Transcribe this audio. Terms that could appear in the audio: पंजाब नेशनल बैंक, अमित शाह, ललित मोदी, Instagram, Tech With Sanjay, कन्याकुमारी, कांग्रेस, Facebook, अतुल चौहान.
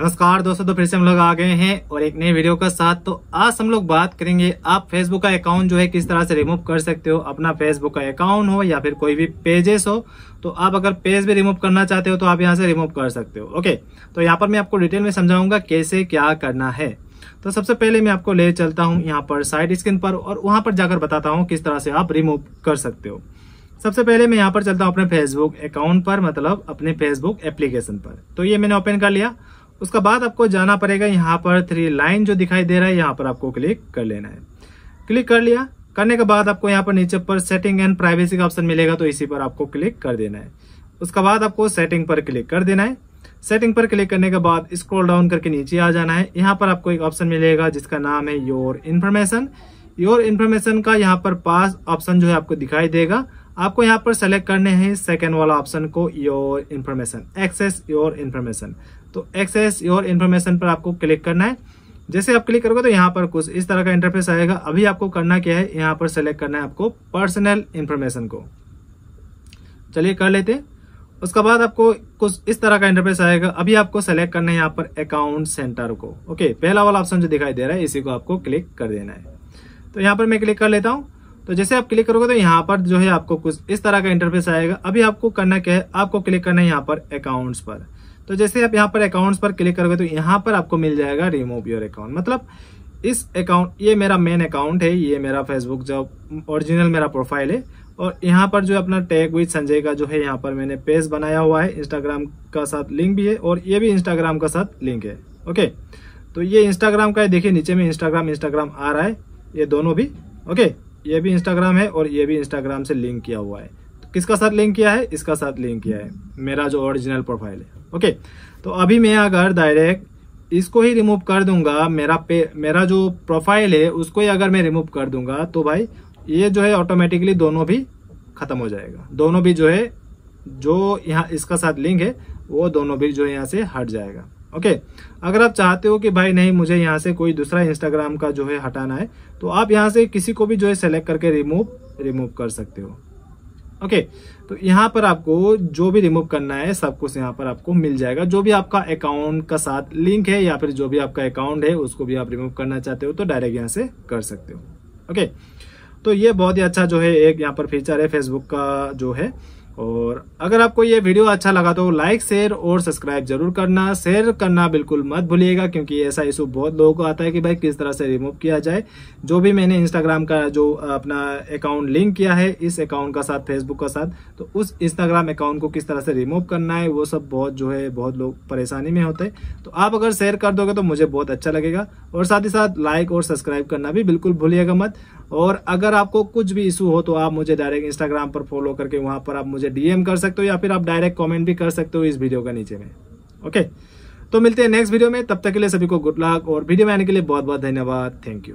नमस्कार दोस्तों, तो फिर से हम लोग आ गए हैं और एक नए वीडियो के साथ। तो आज हम लोग बात करेंगे आप फेसबुक का अकाउंट जो है किस तरह से रिमूव कर सकते हो। अपना फेसबुक का अकाउंट हो या फिर कोई भी पेजेस हो, तो आप अगर पेज भी रिमूव करना चाहते हो तो आप यहां से रिमूव कर सकते हो। ओके, तो यहाँ पर मैं आपको डिटेल में समझाऊंगा कैसे क्या करना है। तो सबसे पहले मैं आपको ले चलता हूँ यहाँ पर साइड स्क्रीन पर और वहाँ पर जाकर बताता हूँ किस तरह से आप रिमूव कर सकते हो। सबसे पहले मैं यहाँ पर चलता हूँ अपने फेसबुक अकाउंट पर, मतलब अपने फेसबुक एप्लीकेशन पर। तो ये मैंने ओपन कर लिया। उसके बाद आपको जाना पड़ेगा यहाँ पर थ्री लाइन जो दिखाई दे रहा है, यहाँ पर आपको क्लिक कर लेना है। क्लिक कर लिया, करने के बाद आपको यहाँ पर नीचे पर सेटिंग एंड प्राइवेसी का ऑप्शन मिलेगा, तो इसी पर आपको क्लिक कर देना है। उसके बाद आपको सेटिंग पर क्लिक कर देना है। सेटिंग पर क्लिक करने के बाद स्क्रॉल डाउन करके नीचे आ जाना है। यहाँ पर आपको एक ऑप्शन मिलेगा जिसका नाम है योर इन्फॉर्मेशन। योर इन्फॉर्मेशन का यहाँ पर पास ऑप्शन जो है आपको दिखाई देगा। आपको यहाँ पर सेलेक्ट करने हैं सेकेंड वाला ऑप्शन को, your information, access your information. तो एक्सेस योर इन्फॉर्मेशन पर आपको क्लिक करना है। जैसे आप क्लिक करोगे तो यहाँ पर कुछ इस तरह का इंटरफेस आएगा। अभी आपको करना क्या है, यहाँ पर सेलेक्ट करना है आपको पर्सनल इन्फॉर्मेशन को। चलिए कर लेते हैं। उसके बाद आपको कुछ इस तरह का इंटरफेस आएगा। अभी आपको सेलेक्ट करना है यहाँ पर अकाउंट सेंटर को। ओके, पहला वाला ऑप्शन जो दिखाई दे रहा है इसी को आपको क्लिक कर देना है। तो यहाँ पर मैं क्लिक कर लेता हूँ। तो जैसे आप क्लिक करोगे तो यहाँ पर जो है आपको कुछ इस तरह का इंटरफेस आएगा। अभी आपको करना क्या है, आपको क्लिक करना है यहाँ पर अकाउंट्स पर। तो जैसे आप यहाँ पर अकाउंट्स पर क्लिक करोगे तो यहाँ पर आपको मिल जाएगा रिमूव योर अकाउंट, मतलब इस अकाउंट, ये मेरा मेन अकाउंट है, ये मेरा फेसबुक जो ओरिजिनल मेरा प्रोफाइल है, और यहाँ पर जो अपना टैग विद संजय का जो है यहाँ पर मैंने पेज बनाया हुआ है। इंस्टाग्राम का साथ लिंक भी है और ये भी इंस्टाग्राम का साथ लिंक है। ओके, तो ये इंस्टाग्राम का है, देखिए नीचे में इंस्टाग्राम आ रहा है, ये दोनों भी। ओके, ये भी इंस्टाग्राम है और ये भी इंस्टाग्राम से लिंक किया हुआ है। तो किसका साथ लिंक किया है, इसका साथ लिंक किया है, मेरा जो ओरिजिनल प्रोफाइल है। ओके, तो अभी मैं अगर डायरेक्ट इसको ही रिमूव कर दूंगा, मेरा जो प्रोफाइल है उसको ही अगर मैं रिमूव कर दूंगा तो भाई ये जो है ऑटोमेटिकली दोनों भी खत्म हो जाएगा। दोनों भी जो है, जो यहाँ इसका साथ लिंक है वो दोनों भी जो है यहाँ से हट जाएगा। ओके, अगर आप चाहते हो कि भाई नहीं मुझे यहाँ से कोई दूसरा इंस्टाग्राम का जो है हटाना है, तो आप यहाँ से किसी को भी जो है सेलेक्ट करके रिमूव कर सकते हो। ओके, तो यहाँ पर आपको जो भी रिमूव करना है सब कुछ यहाँ पर आपको मिल जाएगा। जो भी आपका अकाउंट का साथ लिंक है या फिर जो भी आपका अकाउंट है उसको भी आप रिमूव करना चाहते हो तो डायरेक्ट यहाँ से कर सकते हो। ओके, तो ये बहुत ही अच्छा जो है एक यहाँ पर फीचर है फेसबुक का जो है। और अगर आपको ये वीडियो अच्छा लगा तो लाइक, शेयर और सब्सक्राइब जरूर करना। शेयर करना बिल्कुल मत भूलिएगा, क्योंकि ऐसा इशू बहुत लोगों को आता है कि भाई किस तरह से रिमूव किया जाए। जो भी मैंने इंस्टाग्राम का जो अपना अकाउंट लिंक किया है इस अकाउंट का साथ, फेसबुक का साथ, तो उस इंस्टाग्राम अकाउंट को किस तरह से रिमूव करना है वो सब बहुत लोग परेशानी में होते हैं। तो आप अगर शेयर कर दोगे तो मुझे बहुत अच्छा लगेगा, और साथ ही साथ लाइक और सब्सक्राइब करना भी बिल्कुल भूलिएगा मत। और अगर आपको कुछ भी इशू हो तो आप मुझे डायरेक्ट इंस्टाग्राम पर फॉलो करके वहाँ पर आप मुझे डीएम कर सकते हो, या फिर आप डायरेक्ट कमेंट भी कर सकते हो इस वीडियो का नीचे में। ओके, तो मिलते हैं नेक्स्ट वीडियो में। तब तक के लिए सभी को गुड लक, और वीडियो में आने के लिए बहुत बहुत धन्यवाद। Thank you.